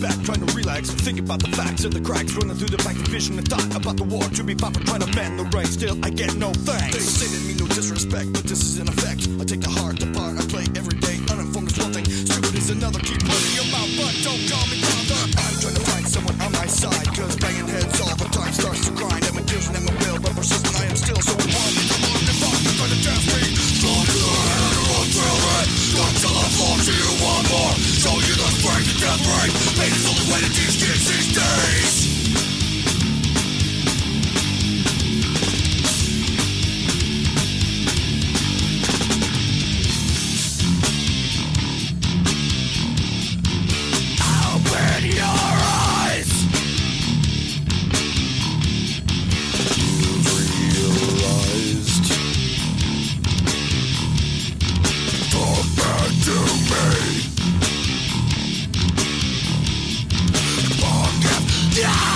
back, trying to relax, think about the facts of the cracks, running through the back vision and thought about the war to be fought, trying to bend the race, still I get no thanks. They say they mean no disrespect, but this is an effect. I take the heart apart, I play every day, uninformed is one thing, stupid is another. Keep running your mouth, but don't call me brother. I'm trying to find someone on my side, cause banging heads all the time starts to grind, and my tears and my will, but persistent I am still so one. Come on, if I'm trying to test me, don't do it until I fall to you one more. Show you the strength to death rate. Pain is the only way to teach kids these days. Yeah!